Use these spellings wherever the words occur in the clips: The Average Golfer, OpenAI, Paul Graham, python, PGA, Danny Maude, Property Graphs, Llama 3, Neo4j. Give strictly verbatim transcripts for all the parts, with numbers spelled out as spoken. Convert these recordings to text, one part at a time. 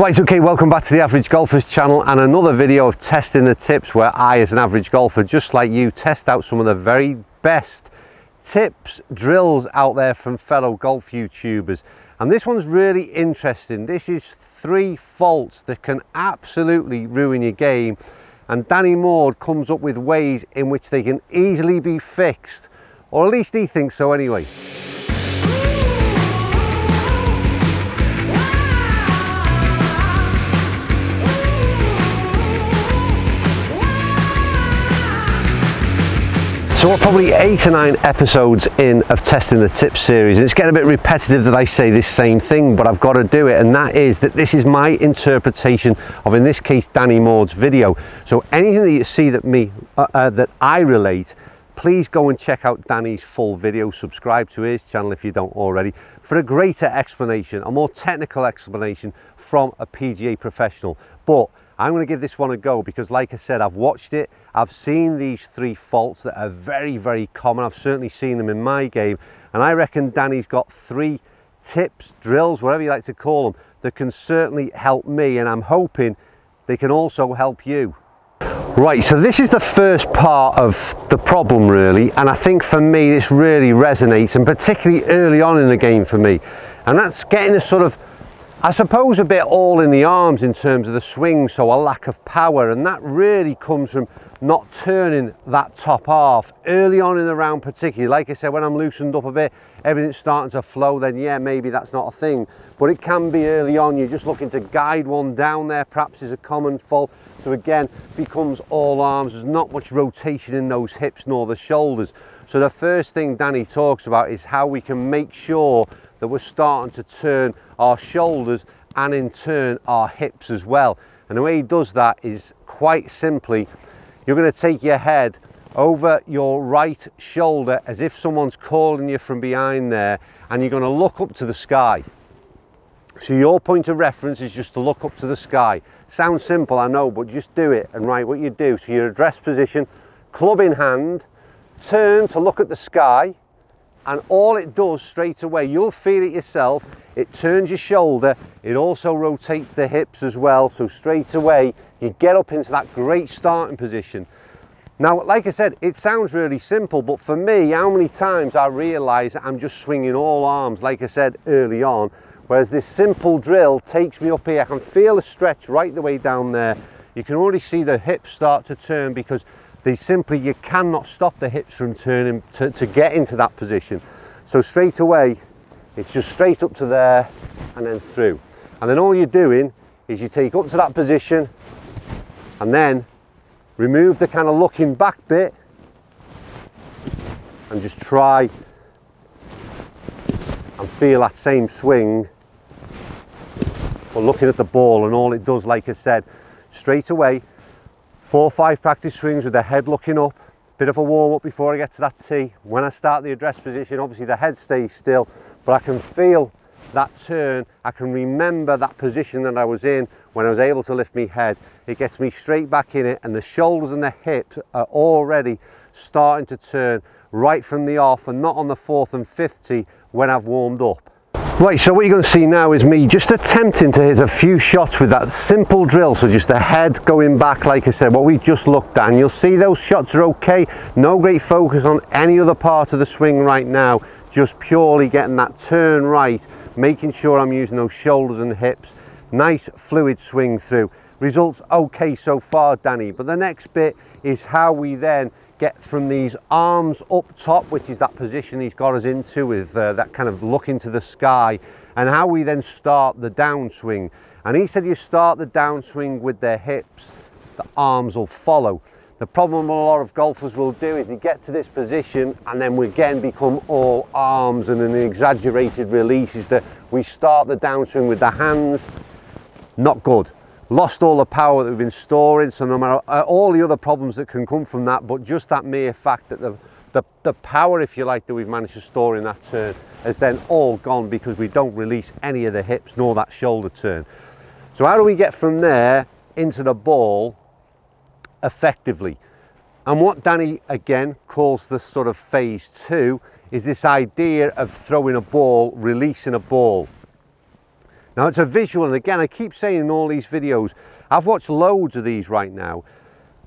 Right, okay, welcome back to the Average Golfers channel and another video of testing the tips, where I, as an average golfer just like you, test out some of the very best tips, drills out there from fellow golf YouTubers. And this one's really interesting. This is three faults that can absolutely ruin your game, and Danny Maude comes up with ways in which they can easily be fixed, or at least he thinks so anyway. So we're probably eight or nine episodes in of testing the tips series, and it's getting a bit repetitive that I say this same thing, but I've got to do it, and that is that this is my interpretation of, in this case, Danny Maude's video. So anything that you see that me uh, uh, that I relate, please go and check out Danny's full video. Subscribe to his channel if you don't already for a greater explanation, a more technical explanation from a P G A professional. But I'm going to give this one a go because, like I said, I've watched it, I've seen these three faults that are very, very common. I've certainly seen them in my game, and I reckon Danny's got three tips, drills, whatever you like to call them, that can certainly help me, and I'm hoping they can also help you. Right, so this is the first part of the problem really, and I think for me this really resonates, and particularly early on in the game for me, and that's getting a sort of, I suppose, a bit all in the arms in terms of the swing, so a lack of power, and that really comes from not turning that top half early on in the round particularly. Like I said, when I'm loosened up a bit, everything's starting to flow, then yeah, maybe that's not a thing, but it can be early on. You're just looking to guide one down there, perhaps, is a common fault. So again, becomes all arms. There's not much rotation in those hips nor the shoulders. So the first thing Danny talks about is how we can make sure that we're starting to turn our shoulders and in turn our hips as well. And the way he does that is quite simply, you're going to take your head over your right shoulder as if someone's calling you from behind there, and you're going to look up to the sky. So your point of reference is just to look up to the sky. Sounds simple, I know, but just do it and write what you do. So your address position, club in hand, turn to look at the sky, and all it does straight away, you'll feel it yourself, it turns your shoulder, it also rotates the hips as well, so straight away you get up into that great starting position. Now, like I said, it sounds really simple, but for me, how many times I realise that I'm just swinging all arms, like I said early on, whereas this simple drill takes me up here. I can feel the stretch right the way down there. You can already see the hips start to turn, because they simply, you cannot stop the hips from turning to, to get into that position. So straight away, it's just straight up to there and then through. And then all you're doing is you take up to that position and then remove the kind of looking back bit and just try and feel that same swing, but looking at the ball. And all it does, like I said, straight away, four or five practice swings with the head looking up, bit of a warm up before I get to that tee. When I start the address position, obviously the head stays still, but I can feel that turn. I can remember that position that I was in when I was able to lift my head. It gets me straight back in it, and the shoulders and the hips are already starting to turn right from the off, and not on the fourth and fifth tee when I've warmed up. Right, so what you're going to see now is me just attempting to hit a few shots with that simple drill. So just the head going back, like I said, what we just looked at. And you'll see those shots are okay. No great focus on any other part of the swing right now. Just purely getting that turn right, making sure I'm using those shoulders and hips. Nice fluid swing through. Results okay so far, Danny. But the next bit is how we then get from these arms up top, which is that position he's got us into with uh, that kind of look into the sky, and how we then start the downswing. And he said you start the downswing with their hips, the arms will follow. The problem a lot of golfers will do is they get to this position and then we again become all arms, and an exaggerated release is that we start the downswing with the hands. Not good. Lost all the power that we've been storing, so no matter uh, all the other problems that can come from that, but just that mere fact that the, the, the power, if you like, that we've managed to store in that turn has then all gone because we don't release any of the hips nor that shoulder turn. So how do we get from there into the ball effectively? And what Danny, again, calls the sort of phase two is this idea of throwing a ball, releasing a ball. Now it's a visual, and again, I keep saying in all these videos, I've watched loads of these right now.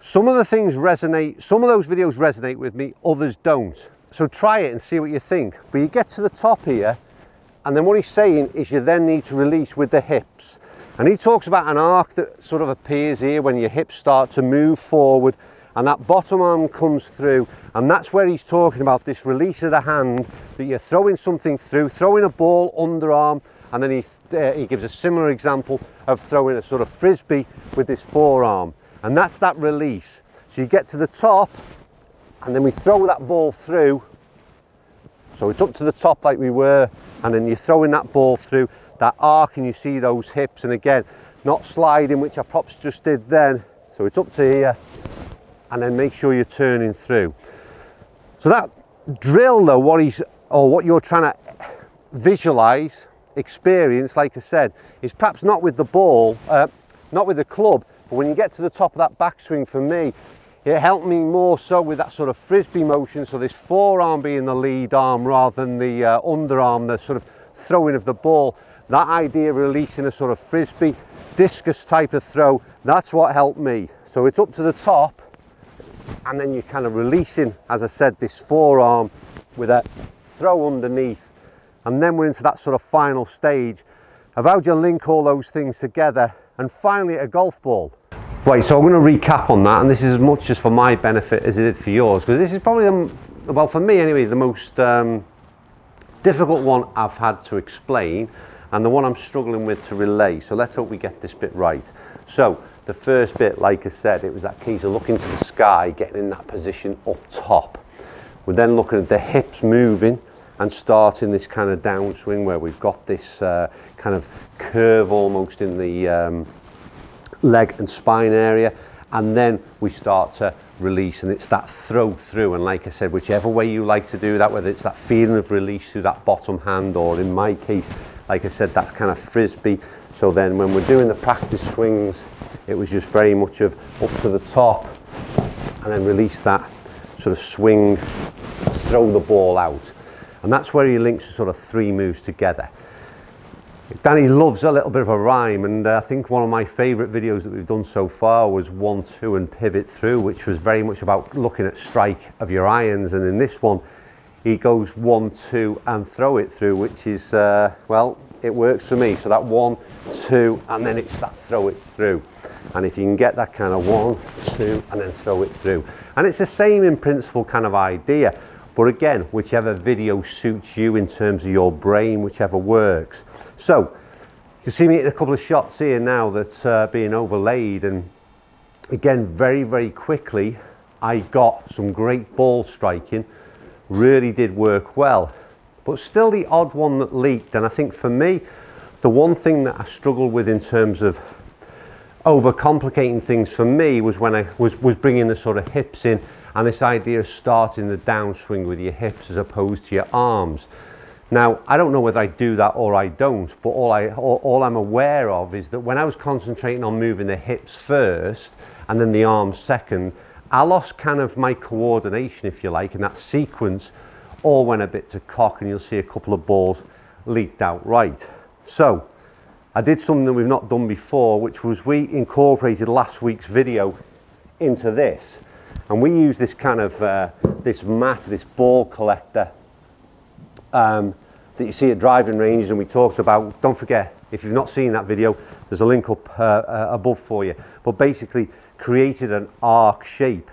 Some of the things resonate, some of those videos resonate with me, others don't. So try it and see what you think. But you get to the top here, and then what he's saying is you then need to release with the hips. And he talks about an arc that sort of appears here when your hips start to move forward and that bottom arm comes through. And that's where he's talking about this release of the hand, that you're throwing something through, throwing a ball underarm. And then he, uh, he gives a similar example of throwing a sort of frisbee with this forearm. And that's that release. So you get to the top and then we throw that ball through. So it's up to the top like we were, and then you're throwing that ball through that arc, and you see those hips, and again, not sliding, which I perhaps just did then. So it's up to here, and then make sure you're turning through. So that drill though, what he's, or what you're trying to visualize, experience, like I said, is perhaps not with the ball, uh, not with the club, but when you get to the top of that backswing, for me, it helped me more so with that sort of frisbee motion. So this forearm being the lead arm rather than the uh, underarm, the sort of throwing of the ball. That idea of releasing a sort of frisbee, discus type of throw, that's what helped me. So it's up to the top, and then you're kind of releasing, as I said, this forearm with a throw underneath. And then we're into that sort of final stage of how do you link all those things together, and finally a golf ball. Right, so I'm going to recap on that, and this is as much as for my benefit as it is for yours, because this is probably, the, well for me anyway, the most um, difficult one I've had to explain, and the one I'm struggling with to relay. So let's hope we get this bit right. So the first bit, like I said, it was that key to looking to the sky, getting in that position up top. We're then looking at the hips moving and starting this kind of downswing where we've got this uh, kind of curve almost in the um, leg and spine area, and then we start to release, and it's that throw through. And like I said, whichever way you like to do that, whether it's that feeling of release through that bottom hand, or in my case, like I said, that's kind of frisbee. So then when we're doing the practice swings, it was just very much of up to the top and then release that sort of swing, throw the ball out. And that's where he links the sort of three moves together. Danny loves a little bit of a rhyme, and uh, I think one of my favourite videos that we've done so far was one, two and pivot through, which was very much about looking at strike of your irons. And in this one, he goes one, two and throw it through, which is, uh, well, it works for me. So that one, two, and then it's that throw it through. And if you can get that kind of one, two and then throw it through. And it's the same in principle kind of idea, but again, whichever video suits you in terms of your brain, whichever works. So you see me hitting a couple of shots here now that's uh, being overlaid, and again, very, very quickly, I got some great ball striking, really did work well, but still the odd one that leaked. And I think for me, the one thing that I struggled with in terms of overcomplicating things for me was when I was, was bringing the sort of hips in, and this idea of starting the downswing with your hips as opposed to your arms. Now, I don't know whether I do that or I don't, but all, I, all, all I'm aware of is that when I was concentrating on moving the hips first and then the arms second, I lost kind of my coordination, if you like, and that sequence all went a bit to cock, and you'll see a couple of balls leaked out right. So I did something that we've not done before, which was we incorporated last week's video into this, and we used this kind of, uh, this mat, this ball collector um, that you see at driving ranges, and we talked about, don't forget, if you've not seen that video, there's a link up uh, uh, above for you, but basically created an arc shape.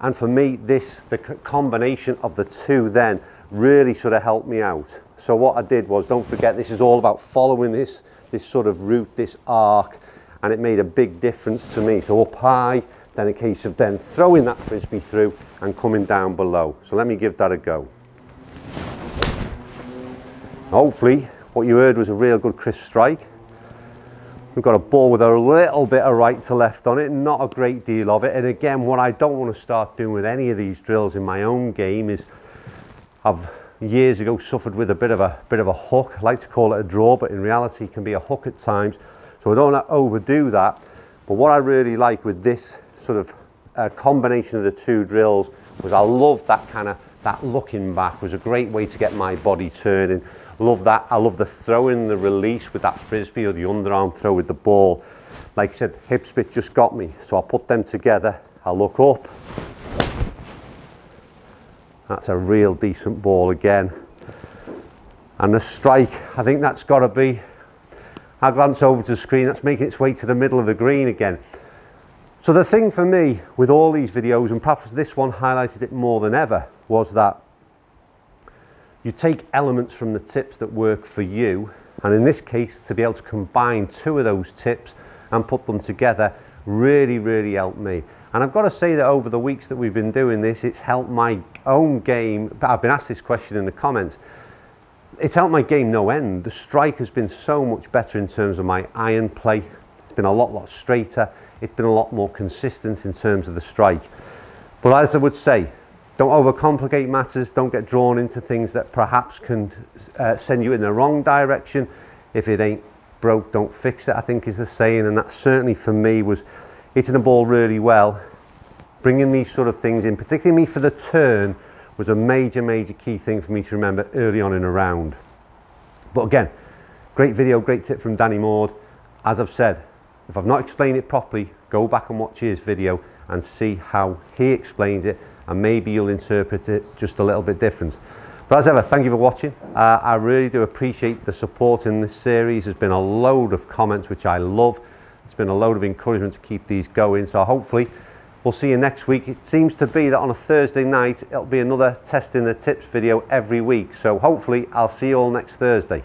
And for me, this, the combination of the two then really sort of helped me out. So what I did was, don't forget, this is all about following this this sort of route, this arc, and it made a big difference to me. So up high, then a case of then throwing that frisbee through and coming down below. So let me give that a go. Hopefully what you heard was a real good crisp strike. We've got a ball with a little bit of right to left on it, not a great deal of it. And again, what I don't want to start doing with any of these drills in my own game is, I've years ago suffered with a bit of a bit of a hook. I like to call it a draw, but in reality it can be a hook at times. So I don't want to overdo that. But what I really like with this sort of uh, combination of the two drills was I loved that kind of, that looking back was a great way to get my body turning. Love that. I love the throw in the release with that frisbee, or the underarm throw with the ball. Like I said, hips bit just got me, so I put them together. I look up. That's a real decent ball again. And the strike, I think that's got to be, I glance over to the screen, that's making its way to the middle of the green again. So the thing for me with all these videos, and perhaps this one highlighted it more than ever, was that you take elements from the tips that work for you, and in this case, to be able to combine two of those tips and put them together really, really helped me. And I've got to say that over the weeks that we've been doing this, it's helped my own game. I've been asked this question in the comments. It's helped my game no end. The strike has been so much better in terms of my iron play. It's been a lot, lot straighter. It's been a lot more consistent in terms of the strike. But as I would say, don't overcomplicate matters. Don't get drawn into things that perhaps can uh, send you in the wrong direction. If it ain't broke, don't fix it, I think is the saying. And that certainly for me was hitting the ball really well. Bringing these sort of things in, particularly me for the turn, was a major, major key thing for me to remember early on in a round. But again, great video, great tip from Danny Maude. As I've said, if I've not explained it properly, go back and watch his video and see how he explains it, and maybe you'll interpret it just a little bit different. But as ever, thank you for watching. Uh, I really do appreciate the support in this series. There's been a load of comments, which I love. It's been a load of encouragement to keep these going, so hopefully we'll see you next week. It seems to be that on a Thursday night, it'll be another testing the tips video every week. So hopefully I'll see you all next Thursday.